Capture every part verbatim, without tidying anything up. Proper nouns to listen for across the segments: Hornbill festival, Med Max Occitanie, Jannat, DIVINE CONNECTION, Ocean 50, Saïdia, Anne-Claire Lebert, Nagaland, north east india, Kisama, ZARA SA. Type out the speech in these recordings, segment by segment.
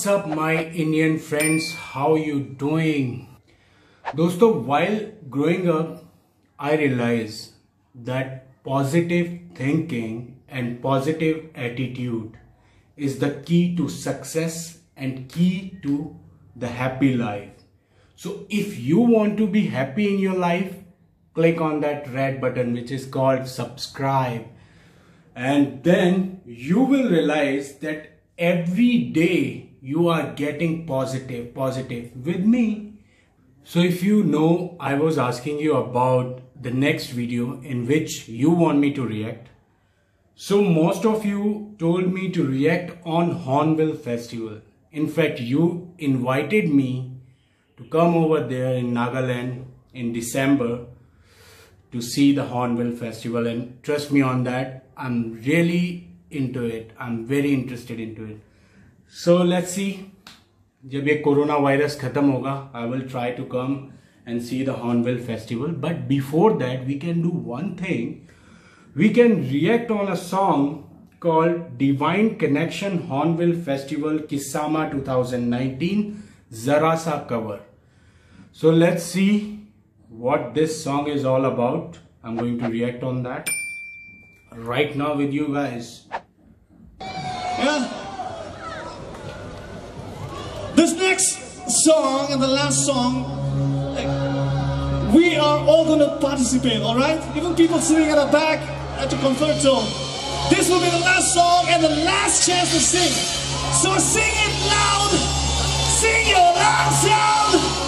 What's up my Indian friends, how you doing? Dosto, while growing up, I realized that positive thinking and positive attitude is the key to success and key to the happy life. So if you want to be happy in your life, click on that red button which is called subscribe, and then you will realize that every day you are getting positive positive with me. So if you know, I was asking you about the next video in which you want me to react. So most of you told me to react on Hornbill festival. In fact, you invited me to come over there in Nagaland in December to see the Hornbill festival, and trust me on that, I'm really into it. I'm very interested into it. So let's see. Jab ye corona virus khatam hoga, I will try to come and see the Hornbill festival. But before that, we can do one thing. We can react on a song called DIVINE CONNECTION Hornbill Festival Kisama twenty nineteen ZARA SA cover. So let's see what this song is all about. I'm going to react on that right now with you guys. Yeah. This next song and the last song, like, we are all gonna participate, alright? Even people sitting at the back at the comfort zone. This will be the last song and the last chance to sing. So sing it loud! Sing your loud sound!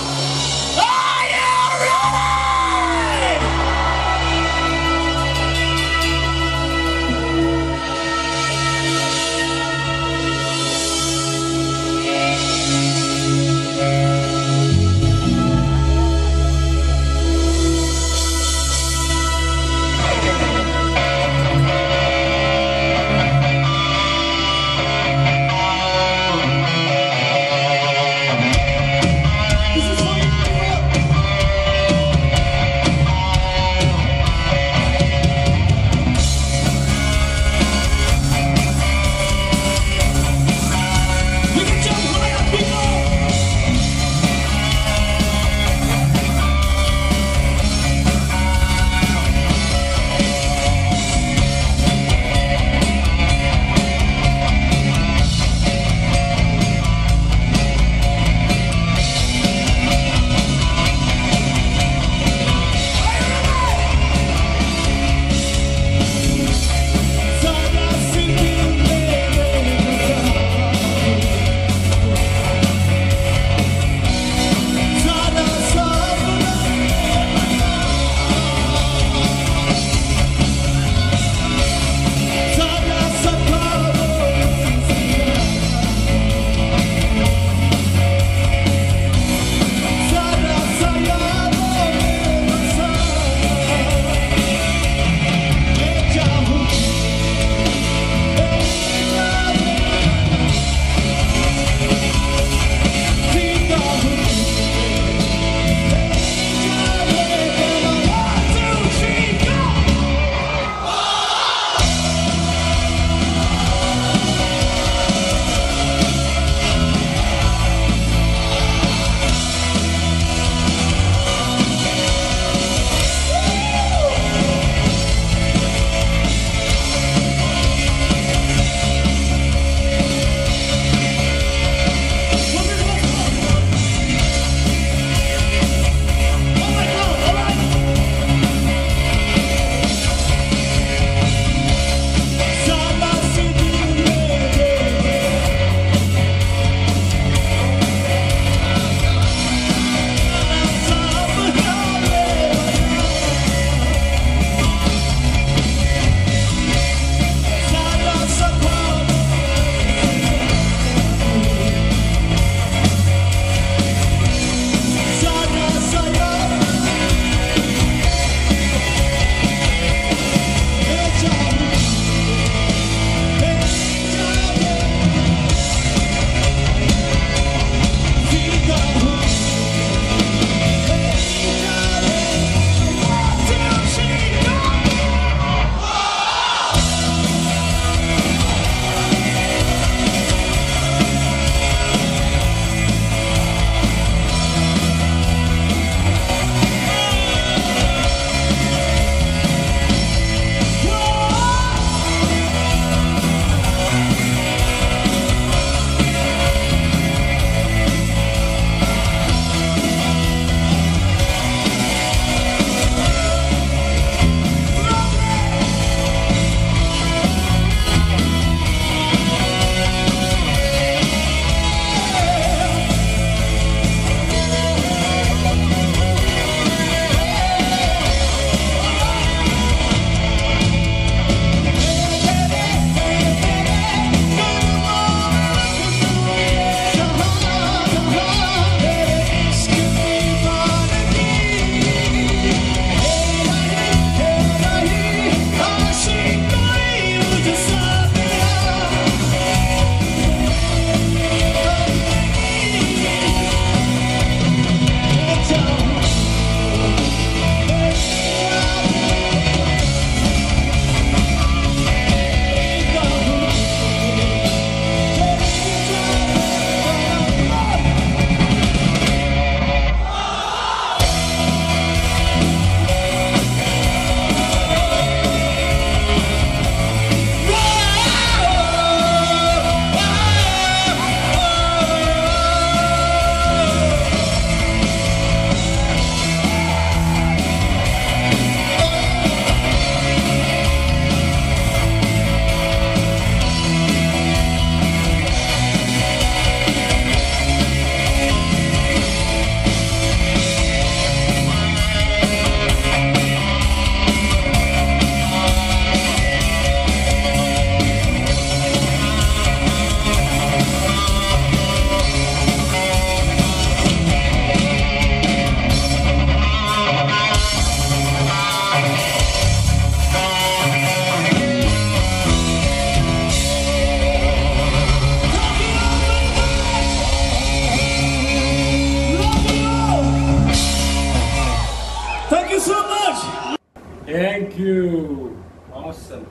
Awesome.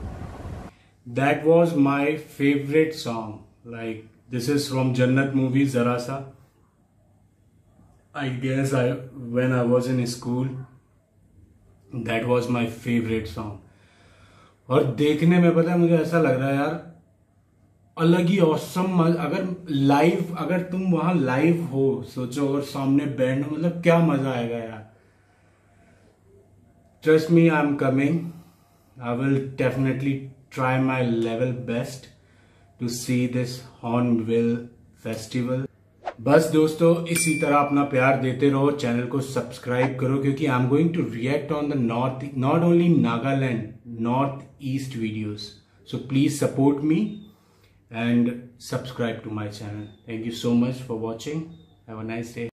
That was my favorite song. Like, this is from Jannat movie, Zara Sa. I guess I when I was in school, that was my favorite song. और देखने में पता है मुझे ऐसा लग रहा है यार अलग ही awesome, अगर लाइव अगर तुम वहाँ लाइव हो सोचो और सामने बैंड हो मतलब क्या मजा आएगा यार. Trust me, I'm coming. I will definitely try my level best to see this Hornbill festival. बस दोस्तों इसी तरह अपना प्यार देते रहो, चैनल को सब्सक्राइब करो क्योंकि I am going to react on the north not only Nagaland north east videos. So please support me and subscribe to my channel. Thank you so much for watching. Have a nice day.